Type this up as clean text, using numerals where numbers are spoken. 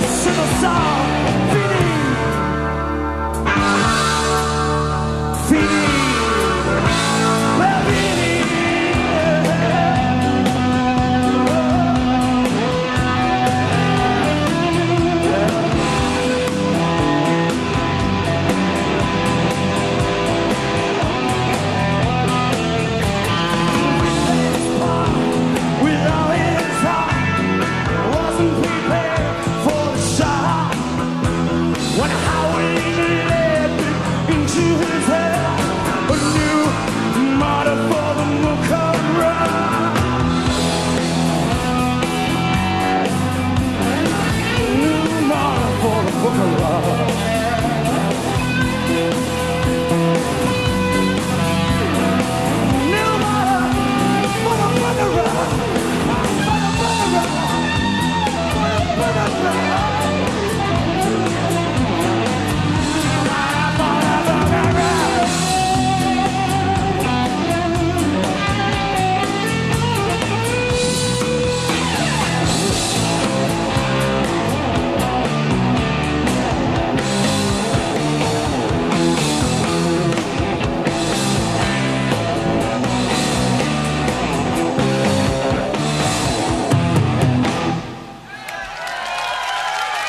Sing a song.